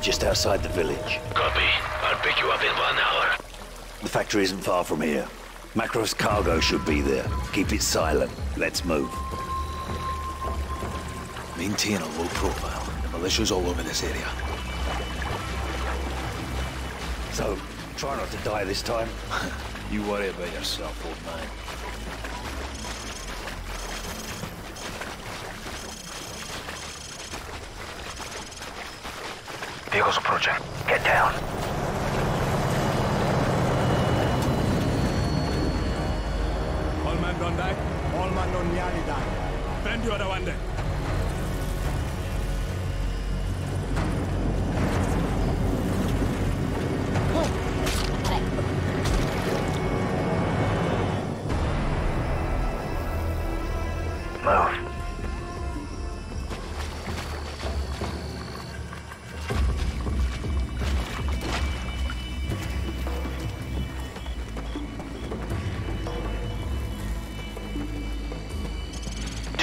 We're just outside the village. Copy. I'll pick you up in 1 hour. The factory isn't far from here. Makarov's cargo should be there. Keep it silent. Let's move. Maintain a low profile. The militia's all over this area. So, try not to die this time. You worry about yourself, old man. Vehicles approaching. Get down. All man don't die. All man don't nearly die. Bend you other one day.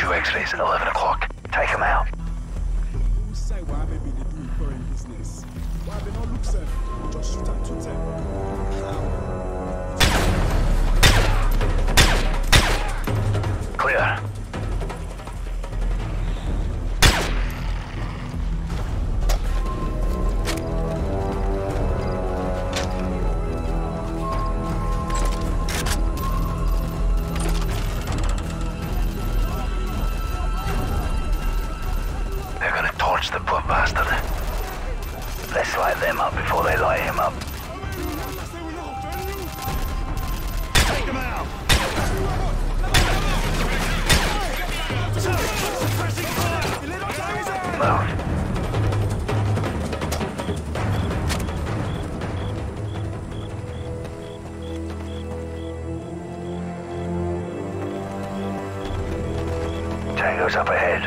X-rays at 11 o'clock. Take him out. Clear. Tango's up ahead.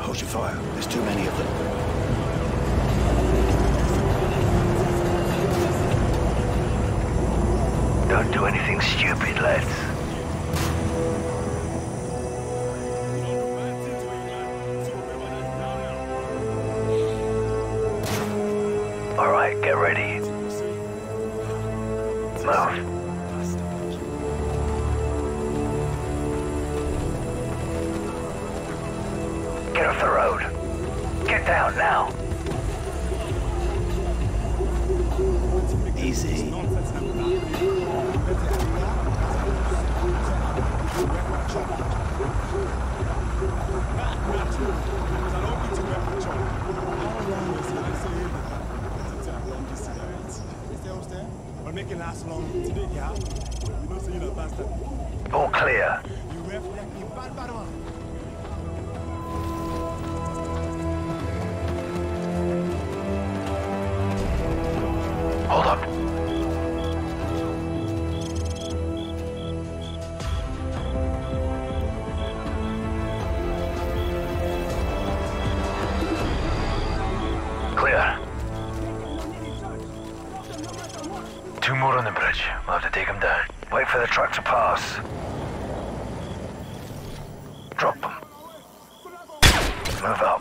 Hold your fire. There's too many of them. Don't do anything stupid, lads. Alright, get ready. Move. Get off the road. Get down now. Easy. All clear. Hold up. Clear. Two more on the bridge. We'll have to take them down. Wait for the truck to pass. Drop them. Move up.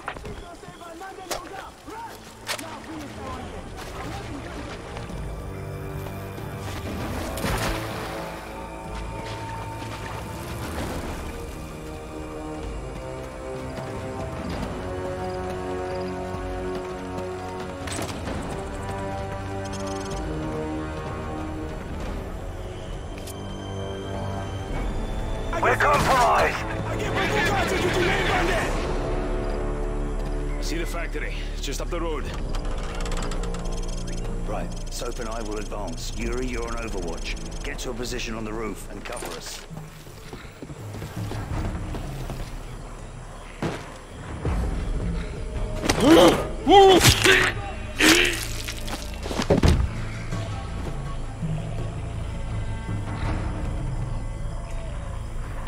We're compromised! I see the factory. It's just up the road. Right. Soap and I will advance. Yuri, you're on overwatch. Get to a position on the roof and cover us.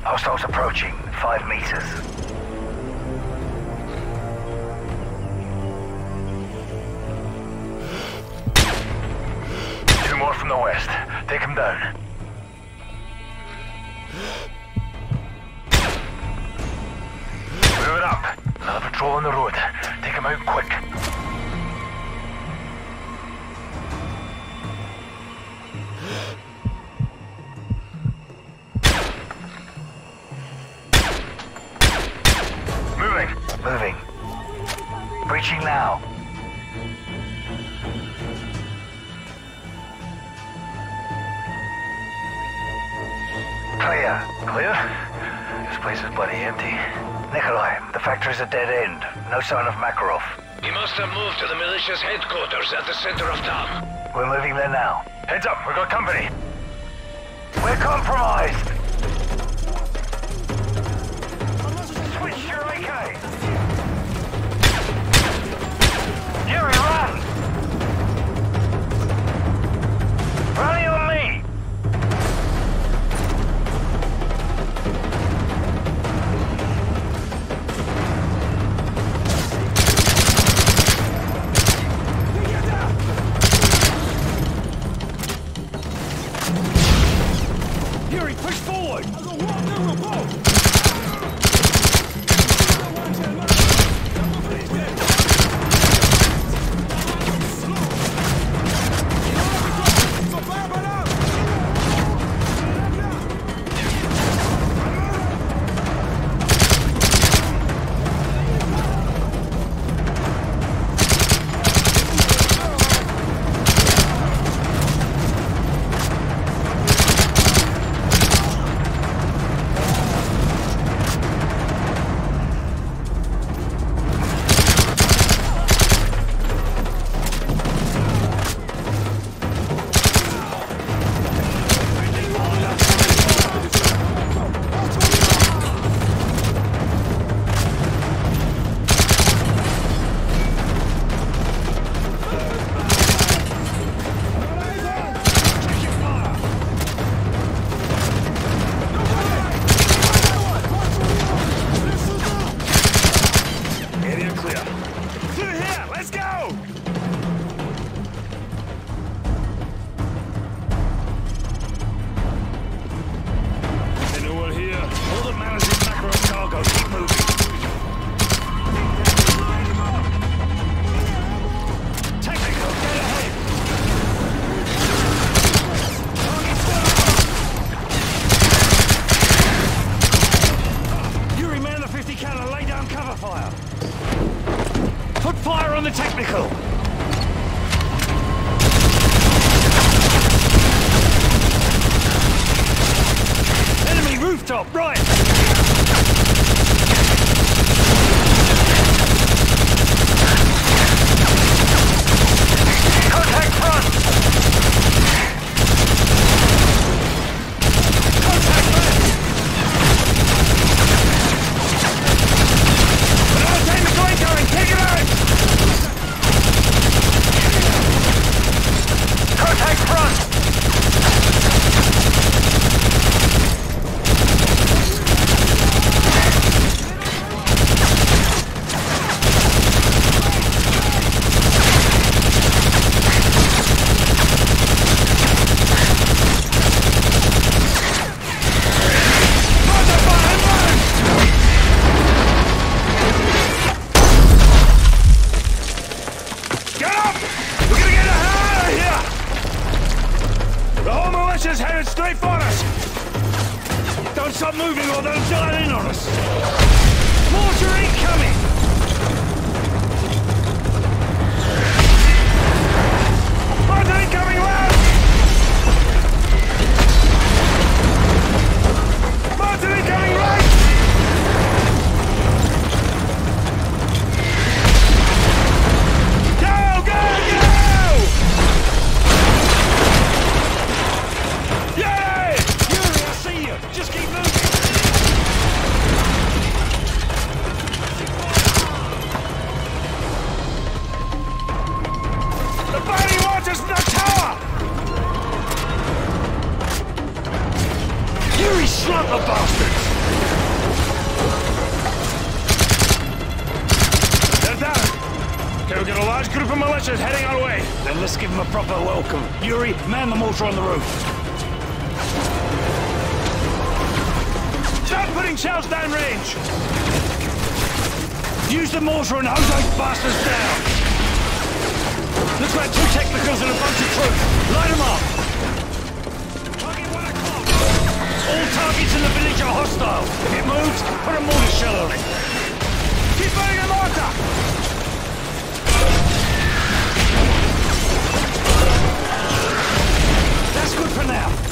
Hostiles approaching, 5 meters. Two more from the west. Take them down. Move it up. Another patrol on the road. Take them out quick. Clear. Clear? This place is bloody empty. Nikolai, the factory's a dead end. No sign of Makarov. He must have moved to the militia's headquarters at the center of town. We're moving there now. Heads up, we've got company. We're compromised! Switch your AK! Yuri, run! Running on me!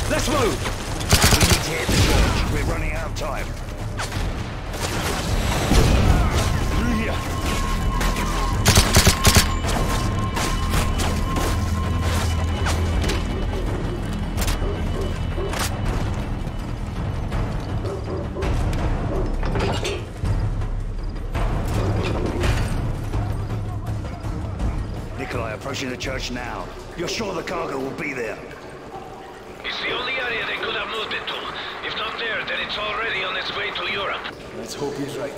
Let's move! We need to hit the shore. time. Through here. Nikolai, approaching the church now. You're sure the cargo will be there? It's the only area they could have moved it to. If not there, then it's already on its way to Europe. Let's hope he's right.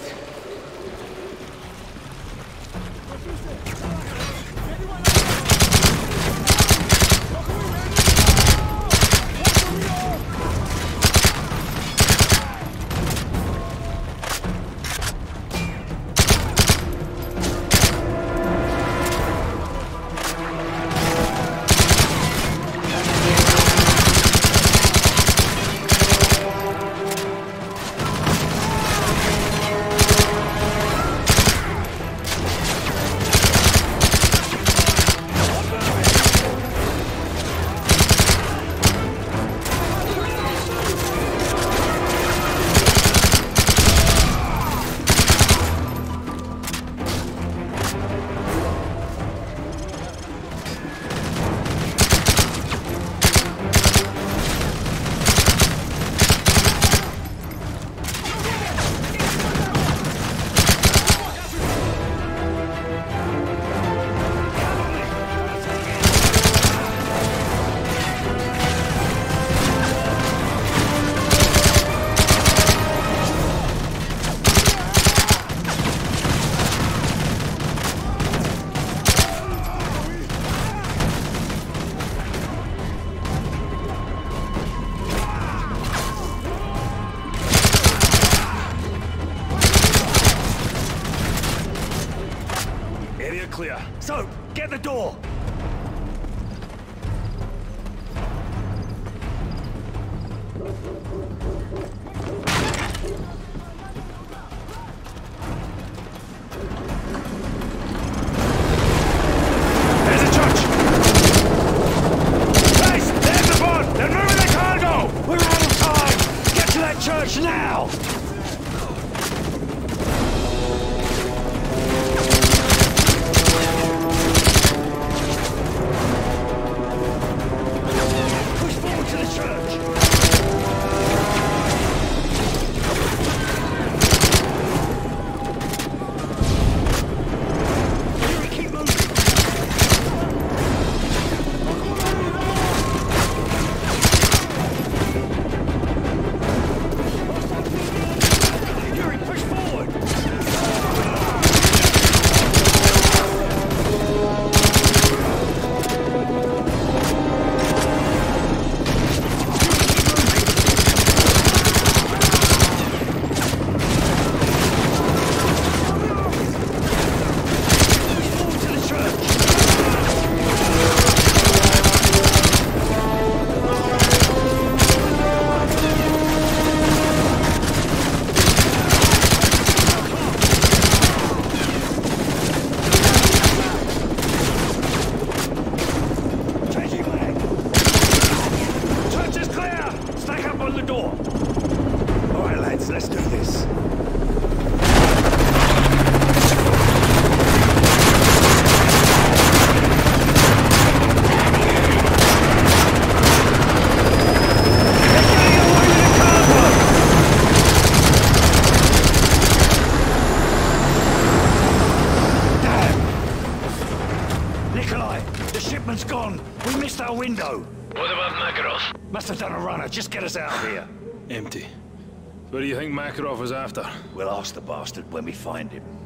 Clear. Soap, get the door! What about Makarov? Must have done a runner. Just get us out of here. Empty. What do you think Makarov was after? We'll ask the bastard when we find him.